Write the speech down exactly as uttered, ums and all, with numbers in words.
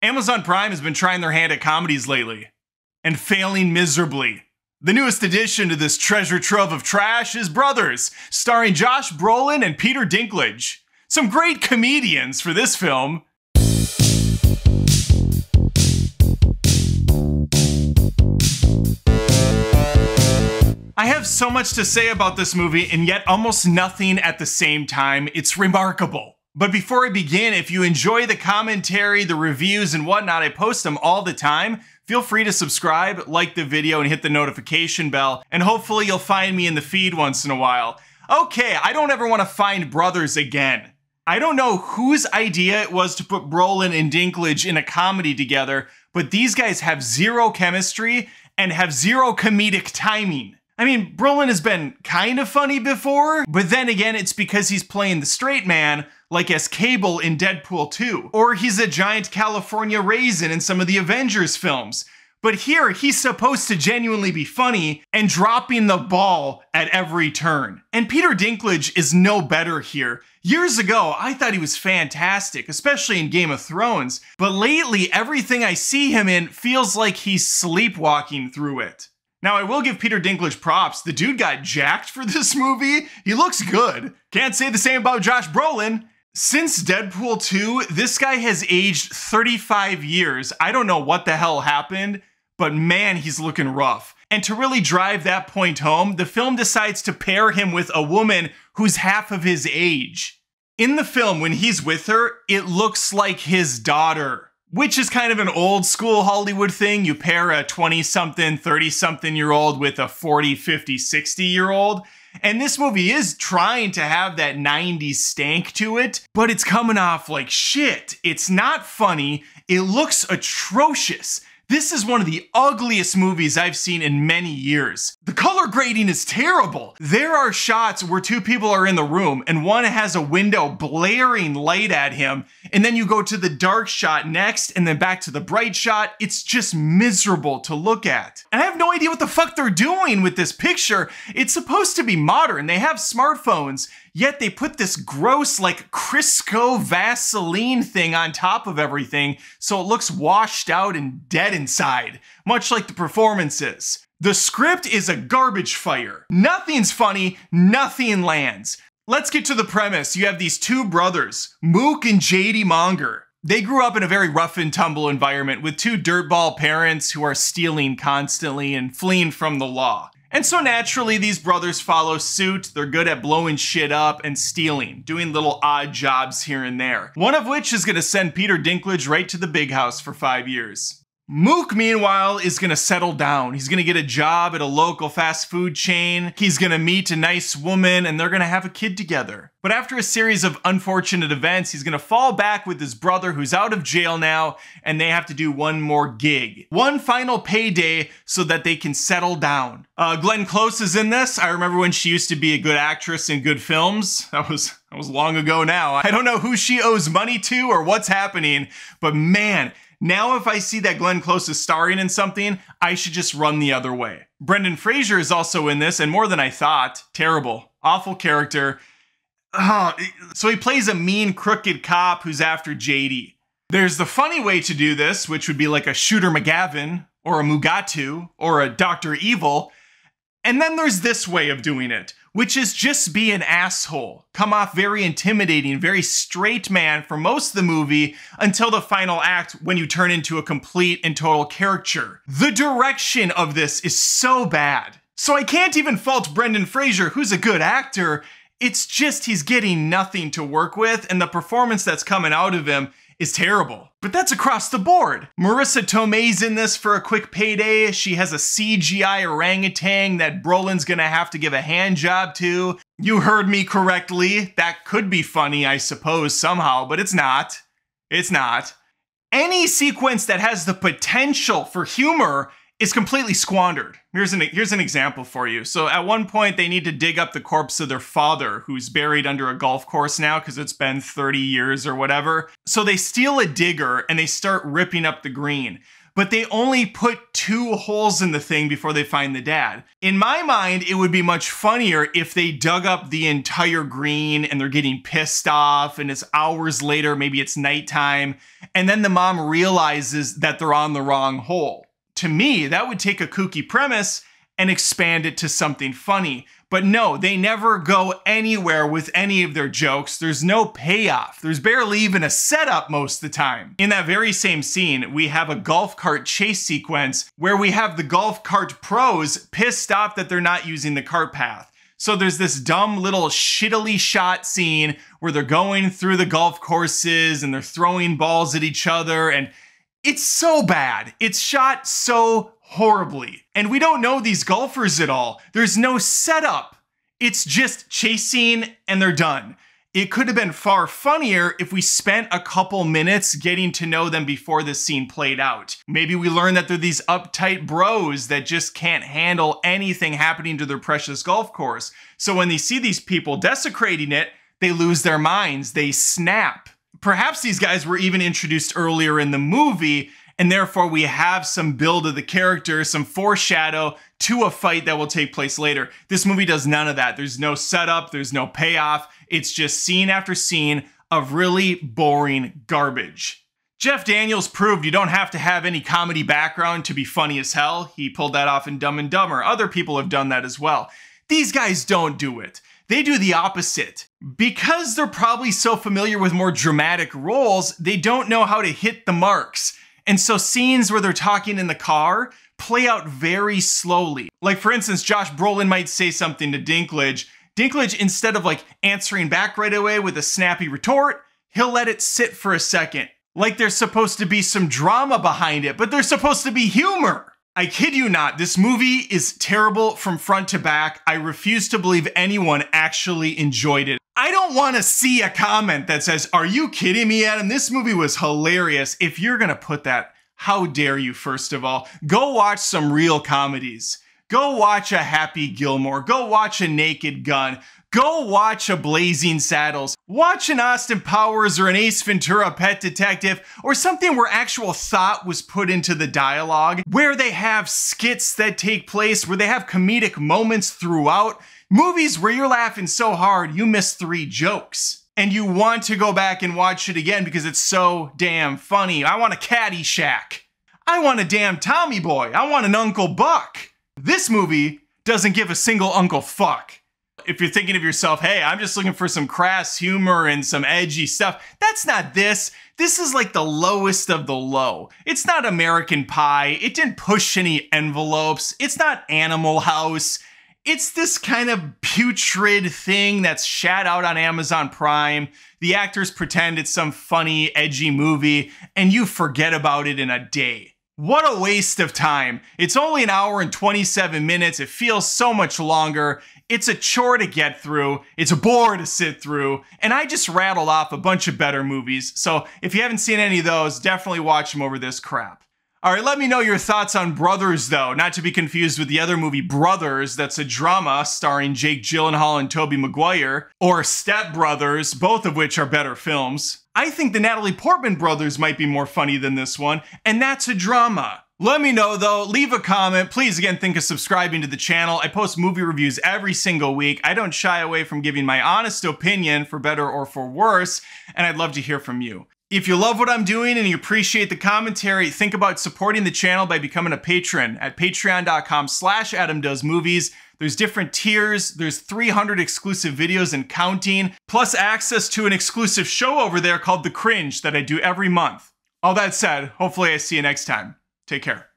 Amazon Prime has been trying their hand at comedies lately, and failing miserably. The newest addition to this treasure trove of trash is Brothers, starring Josh Brolin and Peter Dinklage. Some great comedians for this film. I have so much to say about this movie, and yet almost nothing at the same time. It's remarkable. But before I begin, if you enjoy the commentary, the reviews, and whatnot, I post them all the time. Feel free to subscribe, like the video, and hit the notification bell, and hopefully you'll find me in the feed once in a while. Okay, I don't ever want to find Brothers again. I don't know whose idea it was to put Brolin and Dinklage in a comedy together, but these guys have zero chemistry and have zero comedic timing. I mean, Brolin has been kind of funny before, but then again, it's because he's playing the straight man, like as Cable in Deadpool two, or he's a giant California raisin in some of the Avengers films. But here, he's supposed to genuinely be funny and dropping the ball at every turn. And Peter Dinklage is no better here. Years ago, I thought he was fantastic, especially in Game of Thrones, but lately, everything I see him in feels like he's sleepwalking through it. Now, I will give Peter Dinklage props. The dude got jacked for this movie. He looks good. Can't say the same about Josh Brolin. Since Deadpool two, this guy has aged thirty-five years. I don't know what the hell happened, but man, he's looking rough. And to really drive that point home, the film decides to pair him with a woman who's half of his age. In the film, when he's with her, it looks like his daughter, which is kind of an old school Hollywood thing. You pair a twenty-something, thirty-something year old with a forty, fifty, sixty year old. And this movie is trying to have that nineties stank to it, but it's coming off like shit. It's not funny. It looks atrocious. This is one of the ugliest movies I've seen in many years. The color grading is terrible. There are shots where two people are in the room and one has a window blaring light at him, and then you go to the dark shot next and then back to the bright shot. It's just miserable to look at. And I have no idea what the fuck they're doing with this picture. It's supposed to be modern. They have smartphones, yet they put this gross like Crisco Vaseline thing on top of everything, so it looks washed out and dead inside, much like the performances. The script is a garbage fire. Nothing's funny, nothing lands. Let's get to the premise. You have these two brothers, Mook and J D Monger. They grew up in a very rough and tumble environment with two dirtball parents who are stealing constantly and fleeing from the law. And so naturally, these brothers follow suit. They're good at blowing shit up and stealing, doing little odd jobs here and there, one of which is gonna send Peter Dinklage right to the big house for five years. Mook, meanwhile, is gonna settle down. He's gonna get a job at a local fast food chain. He's gonna meet a nice woman, and they're gonna have a kid together. But after a series of unfortunate events, he's gonna fall back with his brother who's out of jail now, and they have to do one more gig. One final payday so that they can settle down. Uh, Glenn Close is in this. I remember when she used to be a good actress in good films. That was, that was long ago now. I don't know who she owes money to or what's happening, but man, now if I see that Glenn Close is starring in something, I should just run the other way. Brendan Fraser is also in this, and more than I thought. Terrible. Awful character. Uh, so he plays a mean, crooked cop who's after J D. There's the funny way to do this, which would be like a Shooter McGavin, or a Mugatu, or a Doctor Evil. And then there's this way of doing it, which is just be an asshole. Come off very intimidating, very straight man for most of the movie until the final act when you turn into a complete and total caricature. The direction of this is so bad. So I can't even fault Brendan Fraser, who's a good actor. It's just he's getting nothing to work with, and the performance that's coming out of him is terrible. But that's across the board. Marissa Tomei's in this for a quick payday. She has a C G I orangutan that Brolin's gonna have to give a hand job to. You heard me correctly. That could be funny, I suppose, somehow, but it's not. It's not. Any sequence that has the potential for humor is completely squandered. Here's an, here's an example for you. So at one point they need to dig up the corpse of their father, who's buried under a golf course now because it's been thirty years or whatever. So they steal a digger and they start ripping up the green. but they only put two holes in the thing before they find the dad. In my mind, it would be much funnier if they dug up the entire green and they're getting pissed off and it's hours later, maybe it's nighttime, and then the mom realizes that they're on the wrong hole. To me, that would take a kooky premise and expand it to something funny. But no, they never go anywhere with any of their jokes. There's no payoff. There's barely even a setup most of the time. In that very same scene, we have a golf cart chase sequence where we have the golf cart pros pissed off that they're not using the cart path. So there's this dumb little shittily shot scene where they're going through the golf courses and they're throwing balls at each other, and it's so bad. It's shot so horribly. And we don't know these golfers at all. There's no setup. It's just chasing and they're done. It could have been far funnier if we spent a couple minutes getting to know them before this scene played out. Maybe we learn that they're these uptight bros that just can't handle anything happening to their precious golf course. So when they see these people desecrating it, they lose their minds. They snap. Perhaps these guys were even introduced earlier in the movie, and therefore we have some build of the character, some foreshadow to a fight that will take place later. This movie does none of that. There's no setup, there's no payoff. It's just scene after scene of really boring garbage. Jeff Daniels proved you don't have to have any comedy background to be funny as hell. He pulled that off in Dumb and Dumber. Other people have done that as well. These guys don't do it. They do the opposite. Because they're probably so familiar with more dramatic roles, they don't know how to hit the marks. And so scenes where they're talking in the car play out very slowly. Like, for instance, Josh Brolin might say something to Dinklage. Dinklage, instead of like answering back right away with a snappy retort, he'll let it sit for a second. Like there's supposed to be some drama behind it, but there's supposed to be humor. I kid you not, this movie is terrible from front to back. I refuse to believe anyone actually enjoyed it. I don't want to see a comment that says, "Are you kidding me, Adam? This movie was hilarious." If you're going to put that, how dare you, first of all. Go watch some real comedies. Go watch a Happy Gilmore. Go watch a Naked Gun. Go watch a Blazing Saddles. Watch an Austin Powers or an Ace Ventura Pet Detective, or something where actual thought was put into the dialogue, where they have skits that take place, where they have comedic moments throughout. Movies where you're laughing so hard, you miss three jokes. And you want to go back and watch it again because it's so damn funny. I want a Caddyshack. I want a damn Tommy Boy. I want an Uncle Buck. This movie doesn't give a single Uncle Fuck. If you're thinking of yourself, hey, I'm just looking for some crass humor and some edgy stuff, that's not this. This is like the lowest of the low. It's not American Pie. It didn't push any envelopes. It's not Animal House. It's this kind of putrid thing that's shat out on Amazon Prime. The actors pretend it's some funny, edgy movie, and you forget about it in a day. What a waste of time. It's only an hour and twenty-seven minutes. It feels so much longer. It's a chore to get through. It's a bore to sit through. And I just rattled off a bunch of better movies. So if you haven't seen any of those, definitely watch them over this crap. All right, let me know your thoughts on Brothers, though. Not to be confused with the other movie, Brothers, that's a drama starring Jake Gyllenhaal and Tobey Maguire, or Step Brothers, both of which are better films. I think the Natalie Portman Brothers might be more funny than this one, and that's a drama. Let me know, though. Leave a comment. Please, again, think of subscribing to the channel. I post movie reviews every single week. I don't shy away from giving my honest opinion, for better or for worse, and I'd love to hear from you. If you love what I'm doing and you appreciate the commentary, think about supporting the channel by becoming a patron at patreon.com slash Adam Does Movies. There's different tiers. There's three hundred exclusive videos and counting, plus access to an exclusive show over there called The Cringe that I do every month. All that said, hopefully I see you next time. Take care.